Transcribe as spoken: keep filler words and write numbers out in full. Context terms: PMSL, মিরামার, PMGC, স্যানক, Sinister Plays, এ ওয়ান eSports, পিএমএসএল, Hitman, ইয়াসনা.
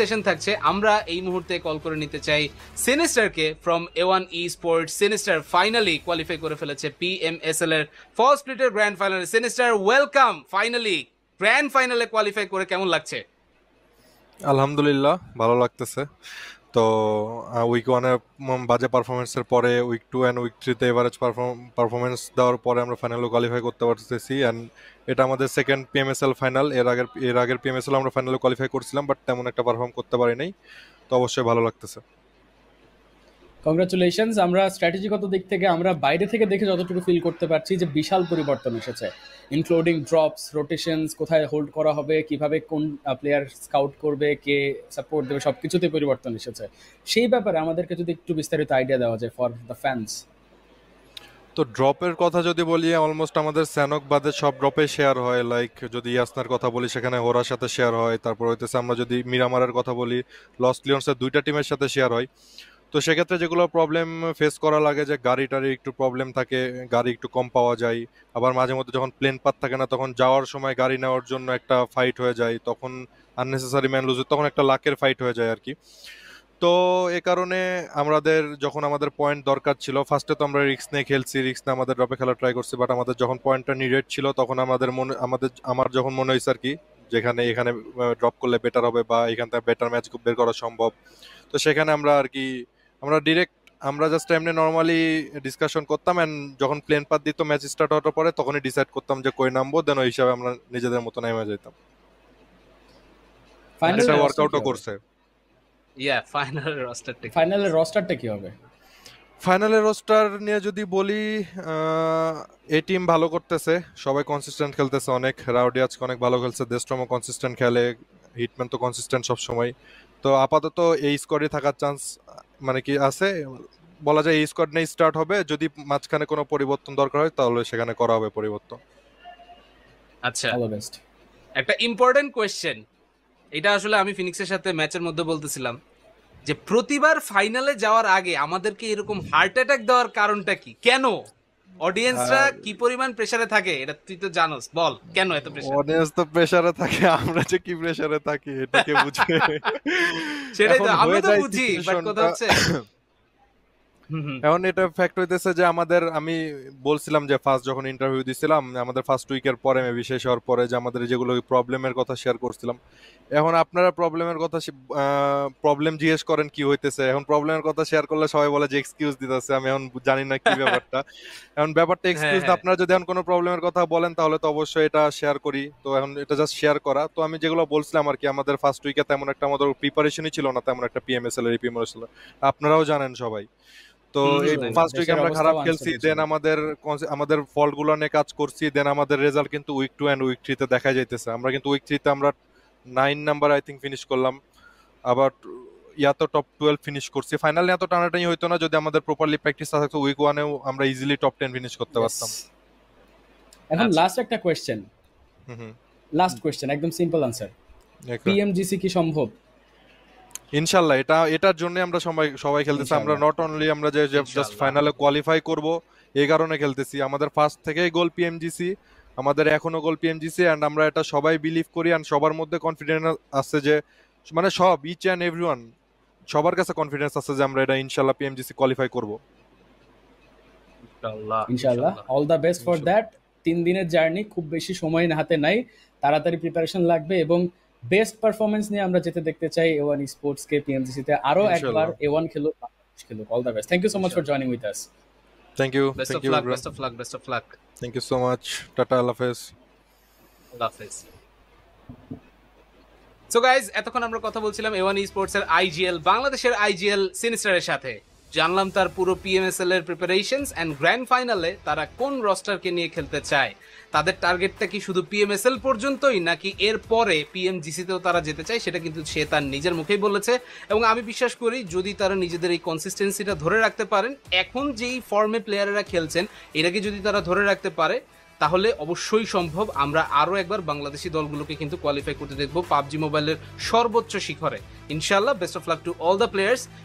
Session থাকছে। আমরা এই মুহূর্তে কল করে নিতে চাই সিনিস্টারকে from এ ওয়ান eSports। Sinister finally qualify করে ফেলেছে পি এম এস এল এর ফার্স্ট স্প্লিটার গ্র্যান্ড ফাইনালে। সিনিস্টার ওয়েলকাম, ফাইনালি গ্র্যান্ড ফাইনালে কোয়ালিফাই করে কেমন লাগছে? আলহামদুলিল্লাহ, ভালো লাগতেছে। তো উইক ওয়ানে বাজে পারফরমেন্সের পরে উইক টু অ্যান্ড উইক থ্রিতে এভারেজ পারফরমেন্স দেওয়ার পরে আমরা ফাইনালে কোয়ালিফাই করতে পারতেছি। অ্যান্ড এটা আমাদের second P M S L final. এর আগের এর আগের পি এম এস এল আমরা ফাইনালে কোয়ালিফাই করছিলাম, বাট তেমন একটা পারফর্ম করতে পারি নাই। তো অবশ্যই ভালো লাগতেছে। কংগ্রাচুলেশনস। আমরা স্ট্র্যাটেজিগত দিক থেকে আমরা বাইরে থেকে দেখে যতটুকু ফিল করতে পারছি যে বিশাল পরিবর্তন এসেছে, ইনক্লুডিং ড্রপস, রোটেশনস, কোথায় হোল্ড করা হবে, কিভাবে কোন প্লেয়ার স্কাউট করবে, কে সাপোর্ট দেবে, সব কিছুতে পরিবর্তন এসেছে। সেই ব্যাপারে আমাদেরকে যদি একটু বিস্তারিত আইডিয়া দেওয়া যায় ফর দ্য ফ্যান্স। তো ড্রপের কথা যদি বলি, অলমোস্ট আমাদের স্যানক বাদে সব ড্রপে শেয়ার হয়। লাইক যদি ইয়াসনার কথা বলি, সেখানে হোরার সাথে শেয়ার হয়। তারপর হইতেছে আমরা যদি মিরামারের কথা বলি, লস্ট লিওন্সের দুইটা টিমের সাথে শেয়ার হয়। তো সেক্ষেত্রে যেগুলো প্রবলেম ফেস করা লাগে, যে গাড়ি টাড়ি একটু প্রবলেম থাকে, গাড়ি একটু কম পাওয়া যায়। আবার মাঝে মধ্যে যখন প্লেন পাথ থাকে না, তখন যাওয়ার সময় গাড়ি নেওয়ার জন্য একটা ফাইট হয়ে যায়, তখন আননেসেসারি ম্যান লুজ, তখন একটা লাকের ফাইট হয়ে যায় আর কি। তো এ কারণে আমাদের যখন আমাদের পয়েন্ট দরকার ছিল, ফার্স্টে তো আমরা রিস্ক নিয়ে খেলছি, রিস্ক নিয়ে আমাদের ড্রপে খেলা ট্রাই করছি। বাট আমাদের যখন পয়েন্টটা নিডেড ছিল, তখন আমাদের মনে আমাদের আমার যখন মনে হয়েছে আর কি, যেখানে এখানে ড্রপ করলে বেটার হবে বা এখান থেকে বেটার ম্যাচ বের করা সম্ভব। তো সেখানে আমরা আর কি আমরা ডিরেক্ট আমরা জাস্ট এমনি নর্মালি ডিসকাশন করতাম, অ্যান্ড যখন প্লেন পাত দিত ম্যাচ স্টার্ট হওয়ার পরে, তখনই ডিসাইড করতাম যে কই নামবো, দেন ওই হিসাবে আমরা নিজেদের মতো নেমে যেতাম। ফাইনাল ওয়ার্কআউটও করছে। ইয়া, ফাইনাল রোস্টারটা ফাইনাল রোস্টারটা কি হবে? ফাইনালের রোস্টার নিয়ে যদি বলি, এই টিম ভালো করতেছে, সবাই কনসিস্টেন্ট খেলতেছে। অনেক রাউডি আজকে অনেক ভালো খেলছে, দেশট্রমও কনসিস্টেন্ট খেলে, হিটম্যান তো কনসিস্টেন্ট সবসময়। তো আপাতত এই স্কোয়াডই থাকার চান্স মানে কি আছে বলা যায়। এই স্কোয়াড নিয়ে স্টার্ট হবে, যদি মাঝখানে কোনো পরিবর্তন দরকার হয় তাহলে সেখানে করা হবে পরিবর্তন। আচ্ছা, একটা ইম্পর্টেন্ট কোয়েশ্চেন, এটা আসলে আমি ফিনিক্সের সাথে ম্যাচের মধ্যে বলতেছিলাম যে প্রতিবার ফাইনালে যাওয়ার আগে আমাদেরকে এরকম হার্ট অ্যাটাক দেওয়ার কারণটা কি? কেন অডিয়েন্সরা কি পরিমাণ প্রেসারে থাকে এটা তুই তো জানোস, বল কেন এত প্রেসার? অডিয়েন্স তো প্রেসারে থাকে, আমরা যে কি প্রেসারে থাকি এটাকে বুঝে সেটাই তো আমি তো বুঝি। বাট কথা হচ্ছে এখন এটা ফ্যাক্ট হইতেছে যে আমাদের, আমি বলছিলাম যে ফার্স্ট যখন ইন্টারভিউ দিছিলাম আমাদের ফার্স্ট উইকের পরে মেবি শেষ হওয়ার পরে, যে আমাদের যেগুলো প্রবলেমের কথা শেয়ার করছিলাম। এখন আপনারা প্রবলেমের কথা প্রবলেম জিজ্ঞেস করেন কি হইতেছে, এখন প্রবলেমের কথা শেয়ার করলে সবাই বলে যে এক্সকিউজ দিতেছে। আমি এখন জানি না কি ব্যাপারটা, এখন ব্যাপারটা এক্সকিউজ না। আপনারা যদি এখন কোনো প্রবলেমের কথা বলেন তাহলে তো অবশ্যই এটা শেয়ার করি। তো এখন এটা জাস্ট শেয়ার করা। তো আমি যেগুলো বলছিলাম আর কি, আমাদের ফার্স্ট উইকে তেমন একটা আমাদের প্রিপারেশনই ছিল না, তেমন একটা পিএমএসএল এর পিএমএসএল আপনারাও জানেন সবাই। তো এই ফার্স্ট উইকে আমরা খারাপ খেলছি, দেন আমাদের আমাদের ফলগুলো নিয়ে কাজ করছি, দেন আমাদের রেজাল্ট কিন্তু উইক টু এন্ড উইক থ্রিতে দেখা যাইতেছে। আমরা কিন্তু উইক থ্রিতে আমরা nine number I think finish করলাম, আবার ইয়াতো টপ টুয়েলভ ফিনিশ করছি। ফাইনালি এত টানাটানি হইতো না যদি আমাদের প্রপারলি প্র্যাকটিস থাকতো, উইক ওয়ানেও আমরা ইজিলি টপ টেন ফিনিশ করতে পারতাম। এখন লাস্ট একটা কোয়েশ্চেন, হুম লাস্ট কোয়েশ্চেন, একদম সিম্পল আনসার, পিএমজিসি কি সম্ভব? ইনশাআল্লাহ, এটা এটার জন্য আমরা সবাই সবাই খেলতেছি। আমরা নট অনলি আমরা যে জাস্ট ফাইনালে কোয়ালিফাই করব এই কারণে খেলতেছি। আমাদের ফার্স্ট থেকেই গোল পিএমজিসি, আমাদের এখনো গোল পিএমজিসি, এন্ড আমরা এটা সবাই বিলিভ করি, এন্ড সবার মধ্যে কনফিডেন্স আছে যে মানে সব ইচ এন্ড এভরিওয়ান সবার কাছে কনফিডেন্স আছে যে আমরা এটা ইনশাআল্লাহ পিএমজিসি কোয়ালিফাই করব। ইনশাআল্লাহ ইনশাআল্লাহ all the best for that. তিন দিনের জার্নি, খুব বেশি সময় হাতে নাই, তাড়াতাড়ি প্রিপারেশন লাগবে এবং বেস্ট পারফরম্যান্স নিয়ে আমরা যেতে দেখতে চাই এ ওয়ান eSports কে পিএমজিসি তে আরো একবার। এ ওয়ান খেলো খেলো all the best. Thank you so much for joining with us. Thank you, best of luck, best of luck, best of luck. Thank you so much, tata, আল্লাহ হাফেজ, আল্লাহ হাফেজ। সো গাইস, এতক্ষণ আমরা কথা বলছিলাম এ ওয়ান eSports এর IGL বাংলাদেশের আইজিএল সিনিস্টারের সাথে। জানলাম তার পুরো পিএমএসএল এর প্রিপারেশনস এন্ড গ্র্যান্ড ফাইনালে তারা কোন রোস্টারকে নিয়ে খেলতে চায়, তাদের টার্গেটটা কি শুধু পিএমএসএল পর্যন্তই নাকি এর পরে পিএমজিসিতেও তারা যেতে চায়, সেটা কিন্তু সে তার নিজের মুখেই বলেছে। এবং আমি বিশ্বাস করি যদি তারা নিজেদের এই কনসিস্টেন্সিটা ধরে রাখতে পারেন, এখন যেই ফর্মে প্লেয়ারেরা খেলছেন এটাকে যদি তারা ধরে রাখতে পারে, তাহলে অবশ্যই সম্ভব। আমরা আরও একবার বাংলাদেশি দলগুলোকে কিন্তু কোয়ালিফাই করতে দেখব পাবজি মোবাইলের সর্বোচ্চ শিখরে। ইনশাআল্লাহ, best of luck to all the players.